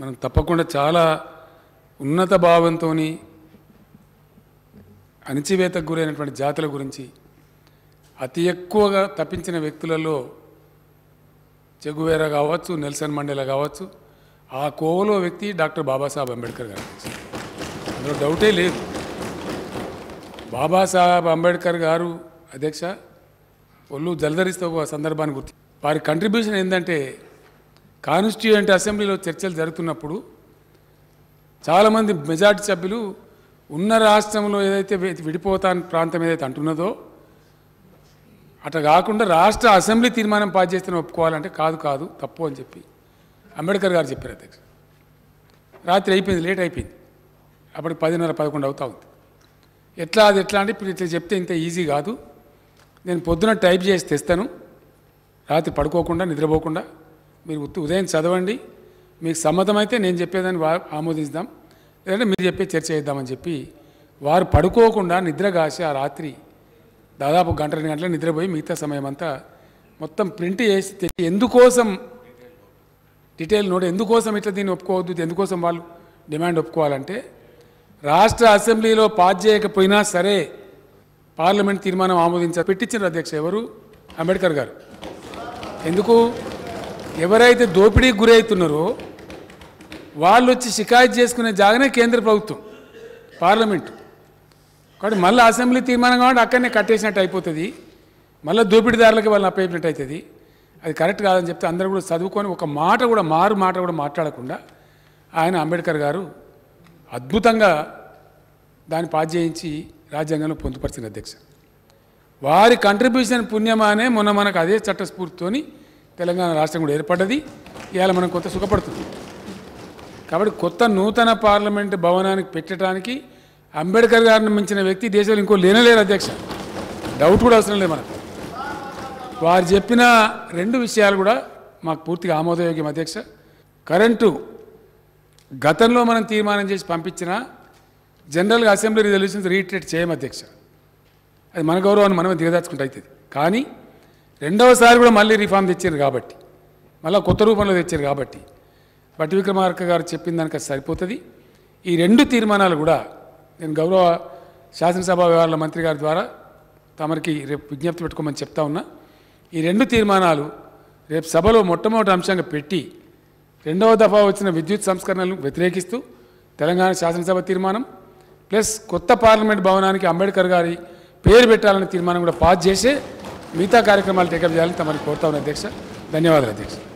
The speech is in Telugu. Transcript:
మనం తప్పకుండా చాలా ఉన్నత భావంతోని అణచివేతకు గురైనటువంటి జాతుల గురించి అతి ఎక్కువగా తపించిన వ్యక్తులలో చెగువేరా కావచ్చు, నెల్సన్ మండేలా కావచ్చు, ఆ కోవలో వ్యక్తి డాక్టర్ బాబాసాహెబ్ అంబేద్కర్ గారు. అందులో డౌటే లేదు. బాబాసాహెబ్ అంబేద్కర్ గారు అధ్యక్ష ఒళ్ళు జలధరిస్తూ ఒక సందర్భాన్ని గుర్తు, వారి కంట్రిబ్యూషన్ ఏంటంటే కాన్స్టిట్యూయెంట్ అసెంబ్లీలో చర్చలు జరుగుతున్నప్పుడు చాలామంది మెజార్టీ సభ్యులు ఉన్న రాష్ట్రంలో ఏదైతే విడిపోతాను ప్రాంతం ఏదైతే అంటున్నదో అట్లా కాకుండా రాష్ట్ర అసెంబ్లీ తీర్మానం పాస్ చేస్తే ఒప్పుకోవాలంటే కాదు కాదు తప్పు అని చెప్పి అంబేద్కర్ గారు చెప్పారు. అధ్యక్ష రాత్రి అయిపోయింది, లేట్ అయిపోయింది, అప్పటికి 10:30, 11 అవుతా ఉంది. ఎట్లా అది ఎట్లా అంటే ఇప్పుడు ఇట్లా చెప్తే ఇంత ఈజీ కాదు, నేను పొద్దున టైప్ చేసి తెస్తాను, రాత్రి పడుకోకుండా నిద్రపోకుండా మీరు ఉదయం చదవండి, మీకు సమ్మతమైతే నేను చెప్పేదాన్ని ఆమోదిస్తాం, లేదంటే మీరు చెప్పే చర్చ చేద్దామని చెప్పి వారు పడుకోకుండా నిద్ర కాసి ఆ రాత్రి దాదాపు 1-2 గంటలు నిద్రపోయి మిగతా సమయం అంతా మొత్తం ప్రింట్ చేసి తెచ్చి ఎందుకోసం డీటెయిల్ నోట్, ఎందుకోసం ఇట్లా దీన్ని ఒప్పుకోవద్దు, ఎందుకోసం వాళ్ళు డిమాండ్ ఒప్పుకోవాలంటే రాష్ట్ర అసెంబ్లీలో పాస్ చేయకపోయినా సరే పార్లమెంట్ తీర్మానం ఆమోదించారు. పెట్టించారు అధ్యక్ష ఎవరు? అంబేద్కర్ గారు. ఎందుకు? ఎవరైతే దోపిడీకి గురవుతున్నారో వాళ్ళు వచ్చి షికాయత్ చేసుకునే జాగానే కేంద్ర ప్రభుత్వం పార్లమెంటు, కాబట్టి మళ్ళీ అసెంబ్లీ తీర్మానం కాబట్టి అక్కడనే కట్టేసినట్టు అయిపోతుంది, మళ్ళీ దోపిడీదారులకి వాళ్ళని అప్పయినట్టు అవుతుంది, అది కరెక్ట్ కాదని చెప్తే అందరూ కూడా చదువుకొని ఒక మాట కూడా మాట్లాడకుండా ఆయన అంబేద్కర్ గారు అద్భుతంగా దాన్ని పాస్ చేయించి రాజ్యాంగంలో పొందుపరిచిన అధ్యక్ష వారి కంట్రిబ్యూషన్ పుణ్యమానే మొన్న మనకు అదే చట్టస్ఫూర్తితోని తెలంగాణ రాష్ట్రం కూడా ఏర్పడ్డది, ఇవాళ మనం కొంత సుఖపడుతుంది. కాబట్టి కొత్త నూతన పార్లమెంటు భవనానికి పెట్టడానికి అంబేద్కర్ గారిని మించిన వ్యక్తి దేశంలో ఇంకో లేనలేరు అధ్యక్ష, డౌట్ కూడా అవసరం లేదు మనకు. వారు చెప్పిన 2 విషయాలు కూడా మాకు పూర్తిగా ఆమోదయోగ్యం అధ్యక్ష. కరెంటు గతంలో మనం తీర్మానం చేసి పంపించిన జనరల్గా అసెంబ్లీ రిజల్యూషన్స్ రీట్రేట్ చేయము అధ్యక్ష, అది మన గౌరవాన్ని మనమే దిగదాచుకుంటూ అవుతుంది, కానీ రెండవసారి కూడా మళ్ళీ రిఫార్మ్ తెచ్చారు కాబట్టి, మళ్ళీ కొత్త రూపంలో తెచ్చారు కాబట్టి భట్టి విక్రమార్క గారు చెప్పిన దానికి సరిపోతుంది. ఈ 2 తీర్మానాలు కూడా నేను గౌరవ శాసనసభ వ్యవహారాల మంత్రి గారి ద్వారా తమరికి రేపు విజ్ఞప్తి పెట్టుకోమని చెప్తా ఉన్నా. ఈ 2 తీర్మానాలు రేపు సభలో మొట్టమొదటి అంశంగా పెట్టి 2వ దఫా వచ్చిన విద్యుత్ సంస్కరణలను వ్యతిరేకిస్తూ తెలంగాణ శాసనసభ తీర్మానం ప్లస్ కొత్త పార్లమెంట్ భవనానికి అంబేద్కర్ గారి పేరు పెట్టాలనే తీర్మానం కూడా పాస్ చేసే మిగతా కార్యక్రమాలు టేకప్ చేయాలని తమని కోరుతా ఉన్న అధ్యక్ష. ధన్యవాదాలు అధ్యక్ష.